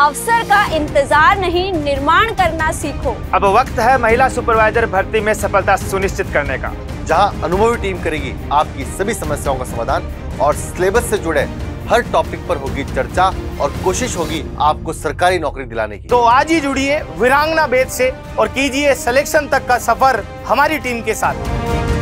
अवसर का इंतजार नहीं, निर्माण करना सीखो। अब वक्त है महिला सुपरवाइजर भर्ती में सफलता सुनिश्चित करने का, जहां अनुभवी टीम करेगी आपकी सभी समस्याओं का समाधान और सिलेबस से जुड़े हर टॉपिक पर होगी चर्चा और कोशिश होगी आपको सरकारी नौकरी दिलाने की। तो आज ही जुड़िए वीरांगना बेच से और कीजिए सिलेक्शन तक का सफर हमारी टीम के साथ।